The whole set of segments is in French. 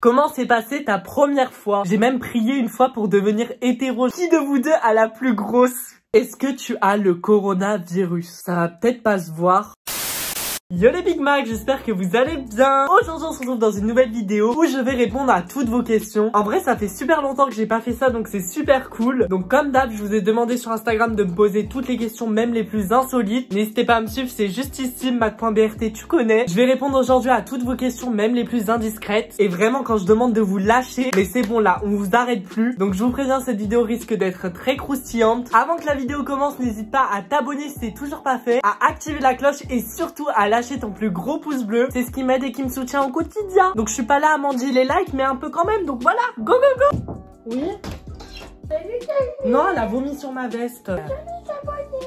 Comment s'est passée ta première fois? J'ai même prié une fois pour devenir hétéro. Qui de vous deux a la plus grosse? Est-ce que tu as le coronavirus? Ça va peut-être pas se voir. Yo les Big Mac, j'espère que vous allez bien. Aujourd'hui on se retrouve dans une nouvelle vidéo où je vais répondre à toutes vos questions. En vrai ça fait super longtemps que j'ai pas fait ça, donc c'est super cool. Donc comme d'hab je vous ai demandé sur Instagram de me poser toutes les questions, même les plus insolites. N'hésitez pas à me suivre, c'est juste ici, mac.brt, tu connais. Je vais répondre aujourd'hui à toutes vos questions, même les plus indiscrètes. Et vraiment quand je demande de vous lâcher, mais c'est bon là, on vous arrête plus. Donc je vous préviens, cette vidéo risque d'être très croustillante. Avant que la vidéo commence, n'hésite pas à t'abonner si c'est toujours pas fait, à activer la cloche et surtout à lâcher ton plus gros pouce bleu, c'est ce qui m'aide et qui me soutient au quotidien. Donc je suis pas là à manger les likes, mais un peu quand même, donc voilà, go go go. Oui. Salut Camille. Non, elle a vomi sur ma veste. Camille s'abonner.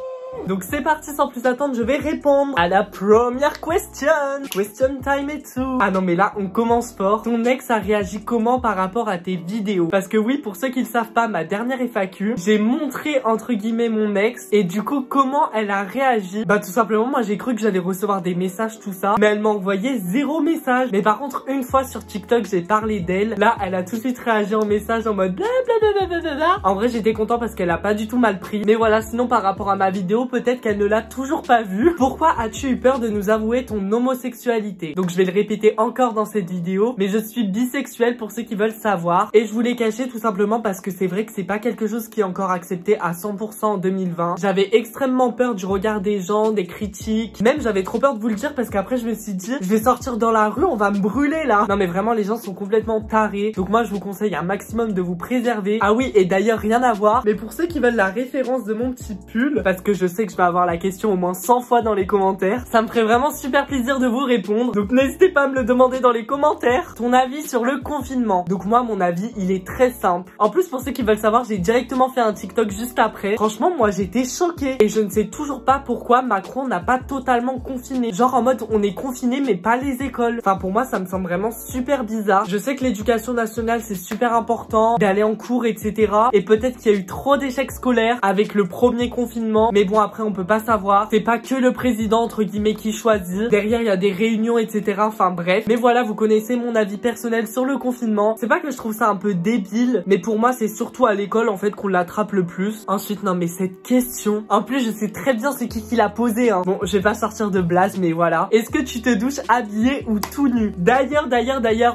Donc c'est parti, sans plus attendre, je vais répondre à la première question. Question time et tout. Ah non mais là, on commence fort. Ton ex a réagi comment par rapport à tes vidéos? Parce que oui, pour ceux qui ne savent pas, ma dernière FAQ, j'ai montré entre guillemets mon ex. Et du coup, comment elle a réagi? Bah tout simplement, moi j'ai cru que j'allais recevoir des messages, tout ça. Mais elle m'a envoyé zéro message. Mais par contre, une fois sur TikTok, j'ai parlé d'elle. Là, elle a tout de suite réagi en message en mode blablabla. En vrai, j'étais content parce qu'elle a pas du tout mal pris. Mais voilà, sinon par rapport à ma vidéo, peut-être qu'elle ne l'a toujours pas vu. Pourquoi as-tu eu peur de nous avouer ton homosexualité? Donc je vais le répéter encore dans cette vidéo, mais je suis bisexuelle pour ceux qui veulent savoir. Et je voulais cacher tout simplement parce que c'est vrai que c'est pas quelque chose qui est encore accepté à 100% en 2020. J'avais extrêmement peur du regard des gens, des critiques. Même j'avais trop peur de vous le dire parce qu'après je me suis dit, je vais sortir dans la rue, on va me brûler là. Non mais vraiment les gens sont complètement tarés. Donc moi je vous conseille un maximum de vous préserver. Ah oui, et d'ailleurs rien à voir, mais pour ceux qui veulent la référence de mon petit pull, parce que je sais que je vais avoir la question au moins 100 fois dans les commentaires, ça me ferait vraiment super plaisir de vous répondre, donc n'hésitez pas à me le demander dans les commentaires. Ton avis sur le confinement? Donc moi mon avis il est très simple, en plus pour ceux qui veulent savoir j'ai directement fait un TikTok juste après. Franchement moi j'étais choquée et je ne sais toujours pas pourquoi Macron n'a pas totalement confiné, genre en mode on est confiné mais pas les écoles. Enfin pour moi ça me semble vraiment super bizarre. Je sais que l'éducation nationale c'est super important d'aller en cours etc, et peut-être qu'il y a eu trop d'échecs scolaires avec le premier confinement, mais bon après on peut pas savoir, c'est pas que le président entre guillemets qui choisit, derrière il y a des réunions etc, enfin bref. Mais voilà, vous connaissez mon avis personnel sur le confinement. C'est pas que je trouve ça un peu débile, mais pour moi c'est surtout à l'école en fait qu'on l'attrape le plus. Ensuite non mais cette question, en plus je sais très bien c'est qui l'a posée hein. Bon je vais pas sortir de blase mais voilà. Est-ce que tu te douches habillé ou tout nu? D'ailleurs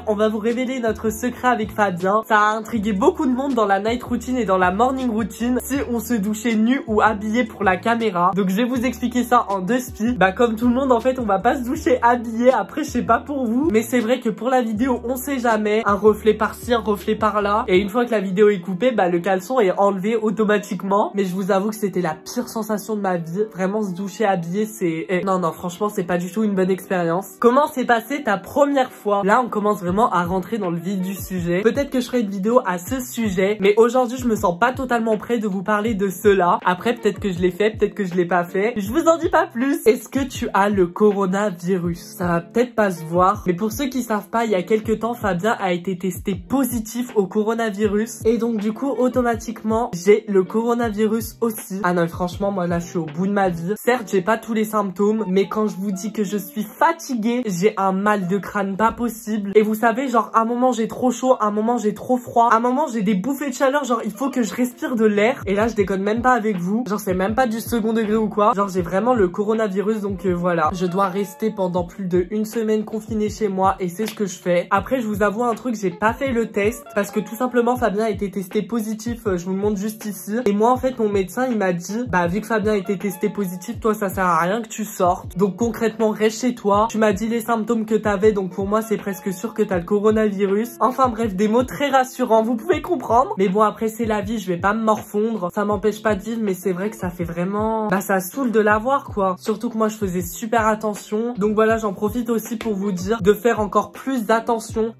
on va vous révéler notre secret avec Fabien, ça a intrigué beaucoup de monde dans la night routine et dans la morning routine si on se douchait nu ou habillé pour la caméra. Donc je vais vous expliquer ça en deux spies. Bah comme tout le monde en fait on va pas se doucher habillé. Après je sais pas pour vous, mais c'est vrai que pour la vidéo on sait jamais, un reflet par-ci, un reflet par-là, et une fois que la vidéo est coupée bah le caleçon est enlevé automatiquement. Mais je vous avoue que c'était la pire sensation de ma vie, vraiment se doucher habillé c'est... Non franchement c'est pas du tout une bonne expérience. Comment s'est passée ta première fois? Là on commence vraiment à rentrer dans le vif du sujet. Peut-être que je ferai une vidéo à ce sujet, mais aujourd'hui je me sens pas totalement prêt de vous parler de cela. Après peut-être que je l'ai fait, peut-être que je l'ai pas fait, je vous en dis pas plus. Est-ce que tu as le coronavirus? Ça va peut-être pas se voir, mais pour ceux qui savent pas, il y a quelques temps Fabien a été testé positif au coronavirus et donc du coup automatiquement j'ai le coronavirus aussi. Ah non franchement moi là je suis au bout de ma vie. Certes j'ai pas tous les symptômes, mais quand je vous dis que je suis fatiguée, j'ai un mal de crâne pas possible, et vous savez genre à un moment j'ai trop chaud, à un moment j'ai trop froid, à un moment j'ai des bouffées de chaleur, genre il faut que je respire de l'air. Et là je déconne même pas avec vous, genre c'est même pas du second degré ou quoi, genre j'ai vraiment le coronavirus. Donc voilà, je dois rester pendant plus de une semaine confinée chez moi et c'est ce que je fais. Après je vous avoue un truc, j'ai pas fait le test parce que tout simplement Fabien a été testé positif, je vous le montre juste ici, et moi en fait mon médecin il m'a dit bah vu que Fabien a été testé positif, toi ça sert à rien que tu sortes, donc concrètement reste chez toi, tu m'as dit les symptômes que t'avais donc pour moi c'est presque sûr que t'as le coronavirus. Enfin bref, des mots très rassurants, vous pouvez comprendre, mais bon après c'est la vie, je vais pas me morfondre, ça m'empêche pas de vivre, mais c'est vrai que ça fait vraiment... bah ça saoule de l'avoir quoi, surtout que moi je faisais super attention. Donc voilà, j'en profite aussi pour vous dire de faire encore plus d'attention.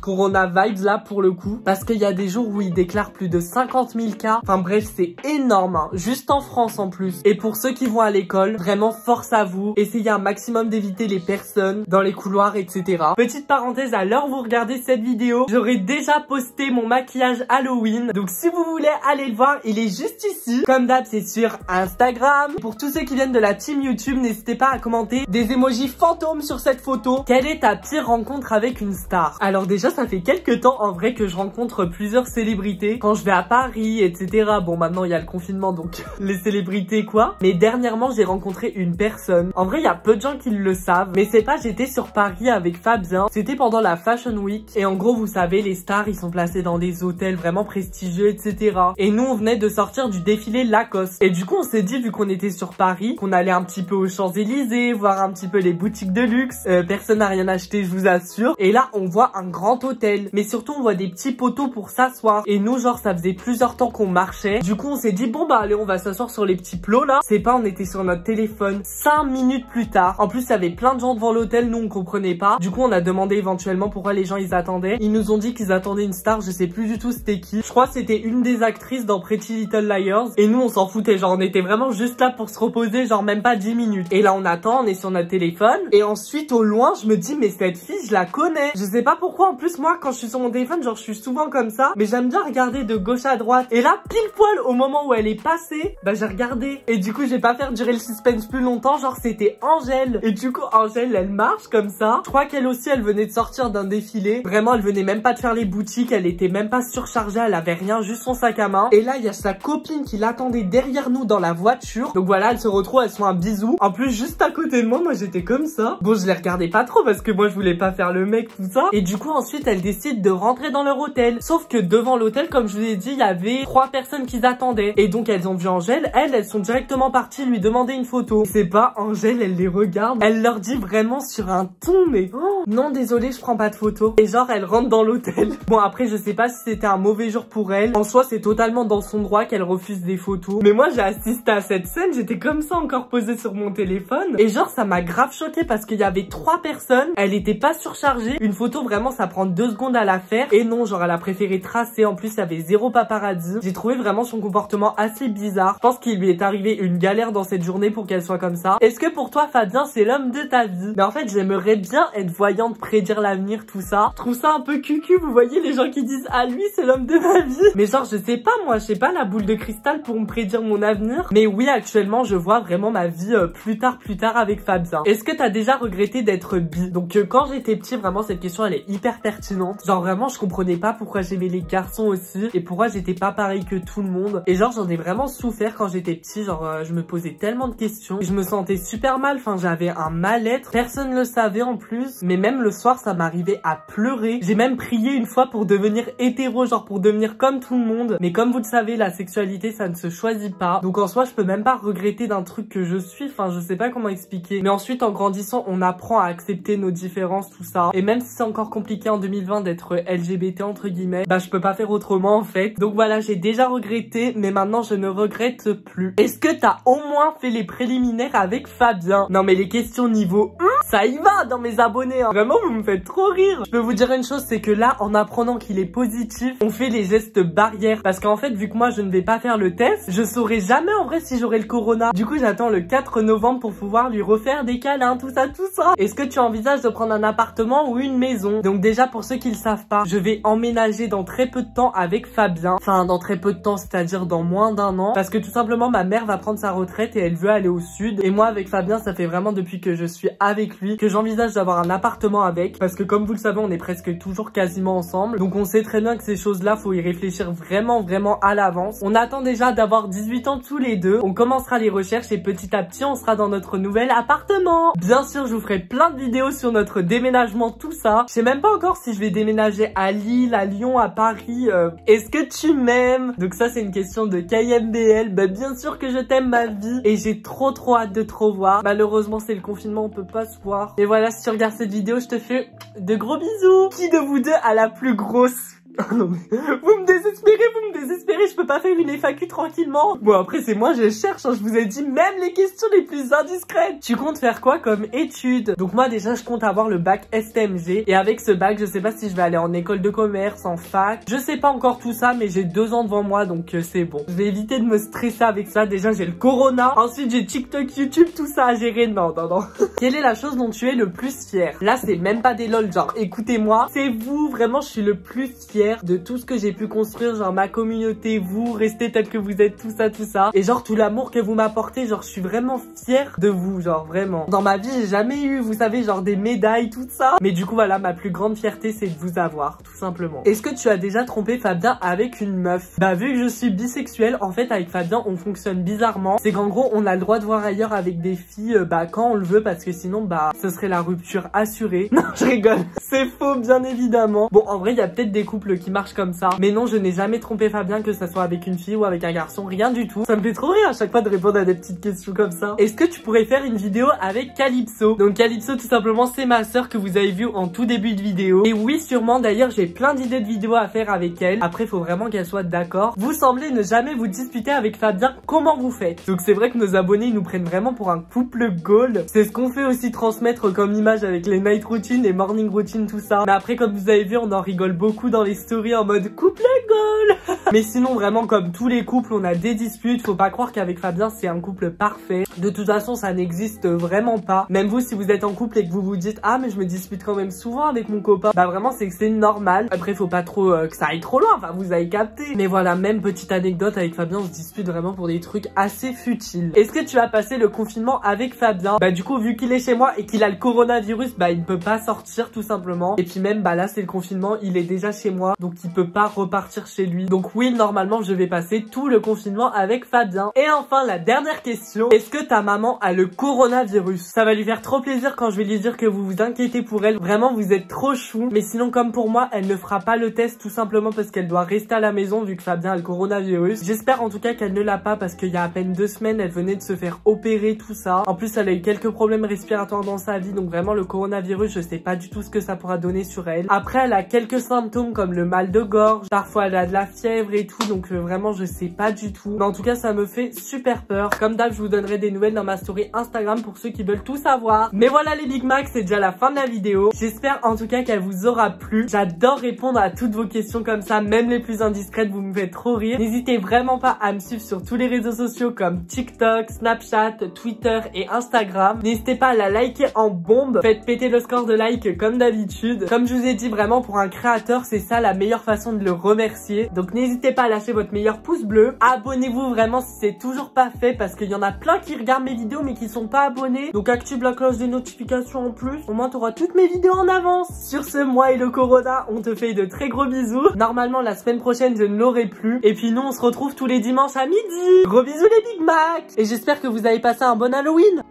Corona vibes là pour le coup, parce qu'il y a des jours où ils déclarent plus de 50 000 cas, enfin bref c'est énorme hein. Juste en France en plus. Et pour ceux qui vont à l'école, vraiment force à vous, essayez un maximum d'éviter les personnes dans les couloirs etc. Petite parenthèse, à l'heure où vous regardez cette vidéo j'aurais déjà posté mon maquillage Halloween, donc si vous voulez aller le voir il est juste ici, comme d'hab c'est sur Instagram. Pour tous ceux qui viennent de la team YouTube, n'hésitez pas à commenter des émojis fantômes sur cette photo. Quelle est ta pire rencontre avec une star? Alors Alors déjà, ça fait quelques temps en vrai que je rencontre plusieurs célébrités quand je vais à Paris, etc. Bon, maintenant il y a le confinement, donc les célébrités quoi. Mais dernièrement, j'ai rencontré une personne. En vrai, il y a peu de gens qui le savent, mais c'est pas, j'étais sur Paris avec Fabien. C'était pendant la Fashion Week. Et en gros, vous savez, les stars, ils sont placés dans des hôtels vraiment prestigieux, etc. Et nous, on venait de sortir du défilé Lacoste. Et du coup, on s'est dit, vu qu'on était sur Paris, qu'on allait un petit peu aux Champs-Élysées, voir un petit peu les boutiques de luxe. Personne n'a rien acheté, je vous assure. Et là, on voit un grand hôtel. Mais surtout, on voit des petits poteaux pour s'asseoir. Et nous, genre, ça faisait plusieurs temps qu'on marchait. Du coup, on s'est dit, bon, bah, allez, on va s'asseoir sur les petits plots, là. C'est pas, on était sur notre téléphone. 5 minutes plus tard. En plus, il y avait plein de gens devant l'hôtel. Nous, on comprenait pas. Du coup, on a demandé éventuellement pourquoi les gens, ils attendaient. Ils nous ont dit qu'ils attendaient une star. Je sais plus du tout c'était qui. Je crois que c'était une des actrices dans Pretty Little Liars. Et nous, on s'en foutait. Genre, on était vraiment juste là pour se reposer. Genre, même pas 10 minutes. Et là, on attend. On est sur notre téléphone. Et ensuite, au loin, je me dis, mais cette fille, je la connais. Je sais pas pourquoi. En plus, moi, quand je suis sur mon téléphone, genre, je suis souvent comme ça. Mais j'aime bien regarder de gauche à droite. Et là, pile poil, au moment où elle est passée, bah, j'ai regardé. Et du coup, je vais pas faire durer le suspense plus longtemps. Genre, c'était Angèle. Et du coup, Angèle, elle marche comme ça. Je crois qu'elle aussi, elle venait de sortir d'un défilé. Vraiment, elle venait même pas de faire les boutiques. Elle était même pas surchargée. Elle avait rien, juste son sac à main. Et là, il y a sa copine qui l'attendait derrière nous dans la voiture. Donc voilà, elle se retrouve, elle se fait un bisou. En plus, juste à côté de moi, moi, j'étais comme ça. Bon, je les regardais pas trop parce que moi, je voulais pas faire le mec, tout ça. Et du coup, ensuite, elle décide de rentrer dans leur hôtel. Sauf que devant l'hôtel, comme je vous ai dit, il y avait 3 personnes qui attendaient. Et donc, elles ont vu Angèle. Elles sont directement parties lui demander une photo. C'est pas, Angèle, elle les regarde. Elle leur dit vraiment sur un ton, mais oh, non, désolé, je prends pas de photo. Et genre, elle rentre dans l'hôtel. Bon, après, je sais pas si c'était un mauvais jour pour elle. En soi, c'est totalement dans son droit qu'elle refuse des photos. Mais moi, j'ai assisté à cette scène. J'étais comme ça, encore posée sur mon téléphone. Et genre, ça m'a grave choquée parce qu'il y avait 3 personnes. Elle était pas surchargée. Une photo, vraiment, ça prend 2 secondes à la faire. Et non, genre, elle a préféré tracer. En plus, il y avait 0 paparazzi. J'ai trouvé vraiment son comportement assez bizarre. Je pense qu'il lui est arrivé une galère dans cette journée pour qu'elle soit comme ça. Est-ce que pour toi, Fabien, c'est l'homme de ta vie? Mais en fait, j'aimerais bien être voyante, prédire l'avenir, tout ça. Je trouve ça un peu cucu, vous voyez, les gens qui disent, ah, lui, c'est l'homme de ma vie. Mais genre, je sais pas, moi, je sais pas la boule de cristal pour me prédire mon avenir. Mais oui, actuellement, je vois vraiment ma vie plus tard avec Fabien. Est-ce que t'as déjà regretté d'être bi? Donc, quand j'étais petit, vraiment, cette question, elle est hyper pertinente. Genre, vraiment, je comprenais pas pourquoi j'aimais les garçons aussi et pourquoi j'étais pas pareil que tout le monde. Et genre, j'en ai vraiment souffert quand j'étais petit. Genre, je me posais tellement de questions. Je me sentais super mal. Enfin, j'avais un mal-être. Personne le savait en plus. Mais même le soir, ça m'arrivait à pleurer. J'ai même prié une fois pour devenir hétéro, genre pour devenir comme tout le monde. Mais comme vous le savez, la sexualité, ça ne se choisit pas. Donc en soi, je peux même pas regretter d'un truc que je suis. Enfin, je sais pas comment expliquer. Mais ensuite, en grandissant, on apprend à accepter nos différences, tout ça. Et même si c'est encore compliqué en 2020 d'être LGBT entre guillemets, bah je peux pas faire autrement en fait. Donc voilà, j'ai déjà regretté, mais maintenant je ne regrette plus. Est-ce que t'as au moins fait les préliminaires avec Fabien? Non mais les questions niveau 1, ça y va dans mes abonnés hein. Vraiment, vous me faites trop rire. Je peux vous dire une chose, c'est que là, en apprenant qu'il est positif, on fait les gestes barrières. Parce qu'en fait, vu que moi je ne vais pas faire le test, je saurais jamais en vrai si j'aurai le corona. Du coup, j'attends le 4 novembre pour pouvoir lui refaire des câlins, tout ça, tout ça. Est-ce que tu envisages de prendre un appartement ou une maison? Donc déjà, pour ceux qui le savent pas, je vais emménager dans très peu de temps avec Fabien. Enfin, dans très peu de temps, c'est-à-dire dans moins d'1 an. Parce que tout simplement, ma mère va prendre sa retraite et elle veut aller au sud. Et moi, avec Fabien, ça fait vraiment depuis que je suis avec lui que j'envisage d'avoir un appartement avec. Parce que comme vous le savez, on est presque toujours quasiment ensemble. Donc on sait très bien que ces choses-là, faut y réfléchir vraiment, vraiment à l'avance. On attend déjà d'avoir 18 ans tous les deux. On commencera les recherches et petit à petit, on sera dans notre nouvel appartement. Bien sûr, je vous ferai plein de vidéos sur notre déménagement, tout ça. Je sais même pas encore si je vais déménager à Lille, à Lyon, à Paris. Est-ce que tu m'aimes? Donc ça, c'est une question de KMBL. Bah bien sûr que je t'aime ma vie et j'ai trop hâte de te revoir. Malheureusement, c'est le confinement, on peut pas se voir. Et voilà, si tu regardes cette vidéo, je te fais de gros bisous. Qui de vous deux a la plus grosse? Non mais vous me désespérez, je peux pas faire une FAQ tranquillement. Bon après c'est moi, je cherche, hein, je vous ai dit même les questions les plus indiscrètes. Tu comptes faire quoi comme études? Donc moi déjà je compte avoir le bac STMG et avec ce bac je sais pas si je vais aller en école de commerce, en fac, je sais pas encore tout ça mais j'ai 2 ans devant moi donc c'est bon. Je vais éviter de me stresser avec ça, déjà j'ai le corona, ensuite j'ai TikTok, YouTube, tout ça à gérer, non. Quelle est la chose dont tu es le plus fier? Là c'est même pas des lol genre écoutez-moi, c'est vous, vraiment je suis le plus fier. fière de tout ce que j'ai pu construire, genre ma communauté, vous, restez tel que vous êtes, tout ça. Et genre tout l'amour que vous m'apportez, genre je suis vraiment fière de vous, genre vraiment. Dans ma vie, j'ai jamais eu, vous savez, genre des médailles, tout ça. Mais du coup, voilà, ma plus grande fierté, c'est de vous avoir, tout simplement. Est-ce que tu as déjà trompé Fabien avec une meuf? Bah vu que je suis bisexuelle, en fait, avec Fabien, on fonctionne bizarrement. C'est qu'en gros, on a le droit de voir ailleurs avec des filles, bah quand on le veut, parce que sinon, bah, ce serait la rupture assurée. Non, je rigole. C'est faux, bien évidemment. Bon, en vrai, il y a peut-être des couples qui marchent comme ça. Mais non, je n'ai jamais trompé Fabien, que ça soit avec une fille ou avec un garçon, rien du tout. Ça me fait trop rire à chaque fois de répondre à des petites questions comme ça. Est-ce que tu pourrais faire une vidéo avec Calypso? Donc Calypso, tout simplement, c'est ma sœur que vous avez vue en tout début de vidéo. Et oui, sûrement, d'ailleurs, j'ai plein d'idées de vidéos à faire avec elle. Après, faut vraiment qu'elle soit d'accord. Vous semblez ne jamais vous disputer avec Fabien. Comment vous faites? Donc c'est vrai que nos abonnés, ils nous prennent vraiment pour un couple goal. C'est ce qu'on fait aussi transmettre comme image avec les night routines, les morning routines, tout ça. Mais après, comme vous avez vu, on en rigole beaucoup dans les stories en mode couple goal. Mais sinon, vraiment, comme tous les couples, on a des disputes. Faut pas croire qu'avec Fabien, c'est un couple parfait. De toute façon, ça n'existe vraiment pas. Même vous, si vous êtes en couple et que vous vous dites, ah, mais je me dispute quand même souvent avec mon copain, bah vraiment, c'est que c'est normal. Après, faut pas trop que ça aille trop loin. Enfin, vous avez capté. Mais voilà, même petite anecdote, avec Fabien, on se dispute vraiment pour des trucs assez futiles. Est-ce que tu as passé le confinement avec Fabien? Bah, du coup, vu qu'il est chez moi et qu'il a le coronavirus, bah, il ne peut pas sortir, tout simplement. Et puis même, bah, là, c'est le confinement, il est déjà chez moi, donc il peut pas repartir chez lui. Donc oui, normalement, je vais passer tout le confinement avec Fabien. Et enfin, la dernière question. Est-ce que ta maman a le coronavirus? Ça va lui faire trop plaisir quand je vais lui dire que vous vous inquiétez pour elle. Vraiment, vous êtes trop chou. Mais sinon, comme pour moi, elle ne fera pas le test, tout simplement parce qu'elle doit rester à la maison vu que Fabien a le coronavirus. J'espère en tout cas qu'elle ne l'a pas, parce qu'il y a à peine 2 semaines, elle venait de se faire opérer, tout ça. En plus, elle a eu quelques problèmes respiratoires dans sa vie, donc vraiment le coronavirus, je sais pas du tout ce que ça pourra donner sur elle. Après, elle a quelques symptômes comme le mal de gorge, parfois elle a de la fièvre et tout, donc vraiment je sais pas du tout. Mais en tout cas, ça me fait super peur. Comme d'hab, je vous donnerai des nouvelles dans ma story Instagram pour ceux qui veulent tout savoir. Mais voilà les Big Mac, c'est déjà la fin de la vidéo. J'espère en tout cas qu'elle vous aura plu. J'adore répondre à toutes vos questions comme ça, même les plus indiscrètes, vous me faites trop rire. N'hésitez vraiment pas à me suivre sur tous les réseaux sociaux comme TikTok, Snapchat, Twitter et Instagram. N'hésitez pas à la liker en bombe. Faites péter le score de like comme d'habitude. Comme je vous ai dit, vraiment pour un créateur, c'est ça la meilleure façon de le remercier. Donc n'hésitez pas à lâcher votre meilleur pouce bleu. Abonnez-vous vraiment si c'est toujours pas fait, parce qu'il y en a plein qui regardent mes vidéos mais qui sont pas abonnés. Donc active la cloche des notifications en plus. Au moins t'auras toutes mes vidéos en avance. Sur ce, moi et le Corona, on te fait de très gros bisous. Normalement la semaine prochaine je ne l'aurai plus. Et puis nous on se retrouve tous les dimanches à midi. Gros bisous les Big Mac. Et j'espère que vous avez passé un bon Halloween.